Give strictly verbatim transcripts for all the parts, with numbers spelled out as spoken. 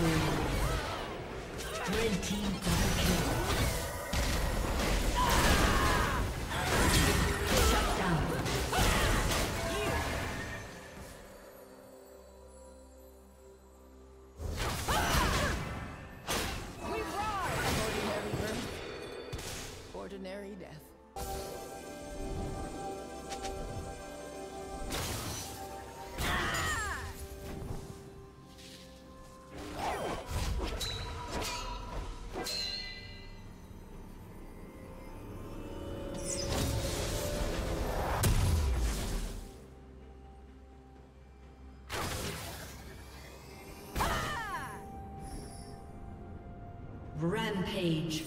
Red team double kill. Rampage.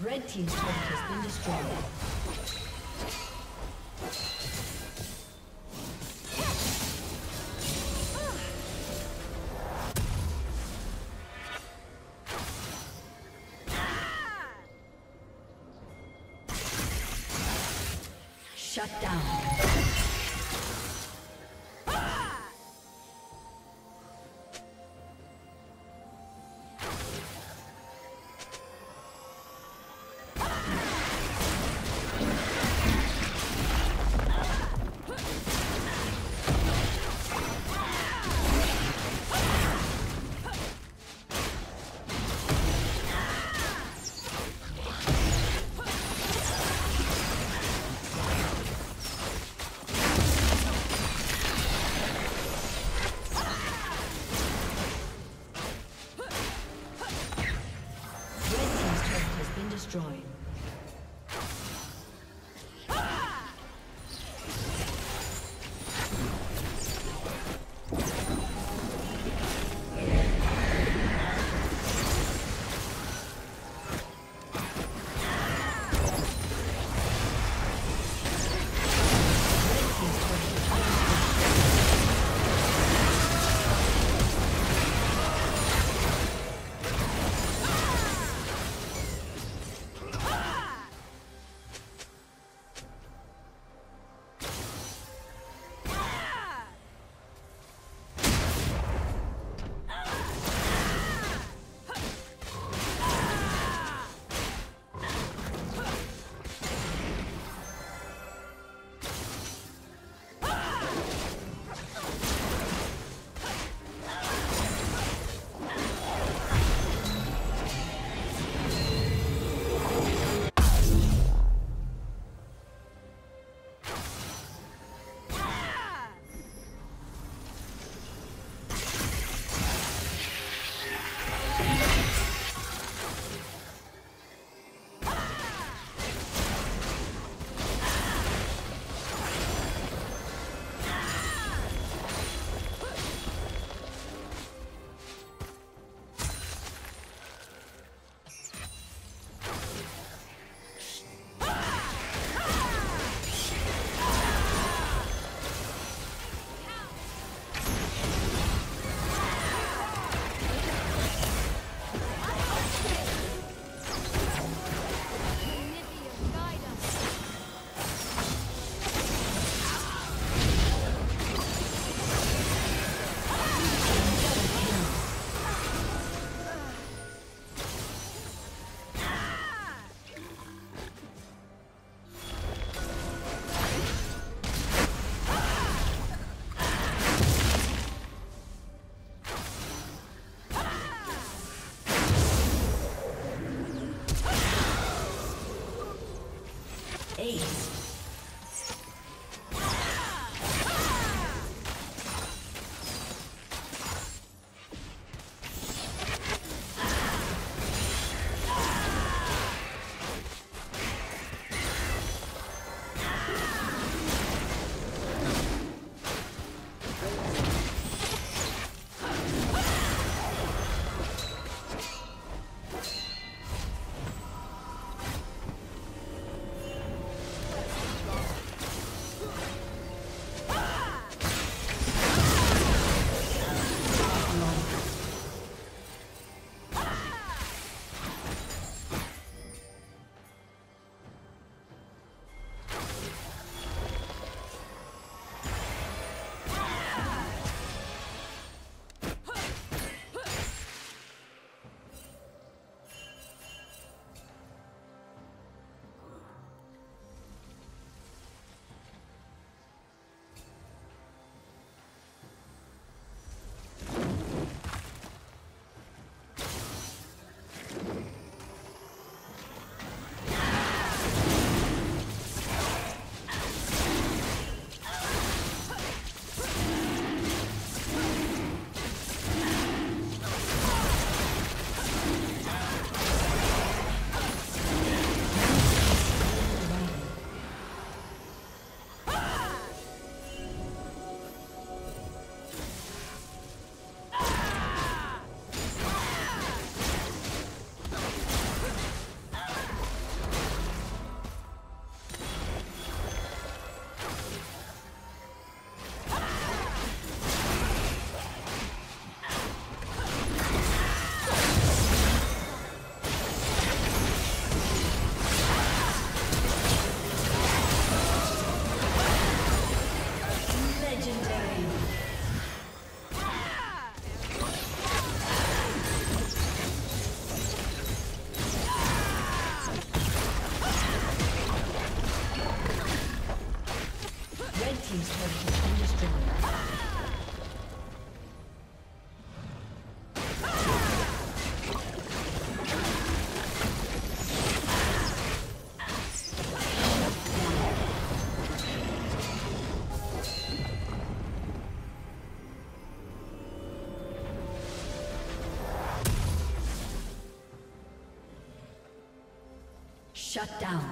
Red team's turret has been destroyed. Shut down.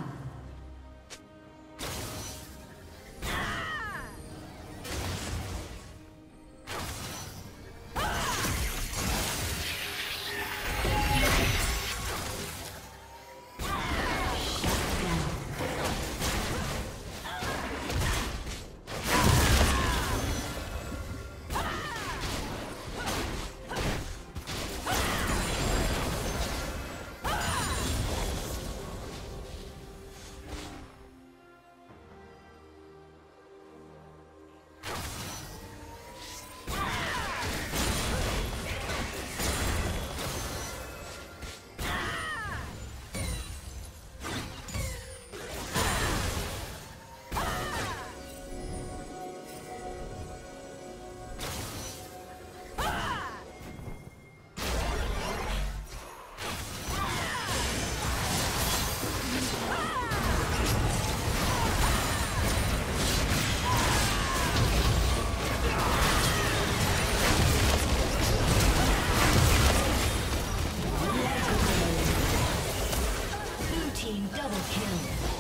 Double kill.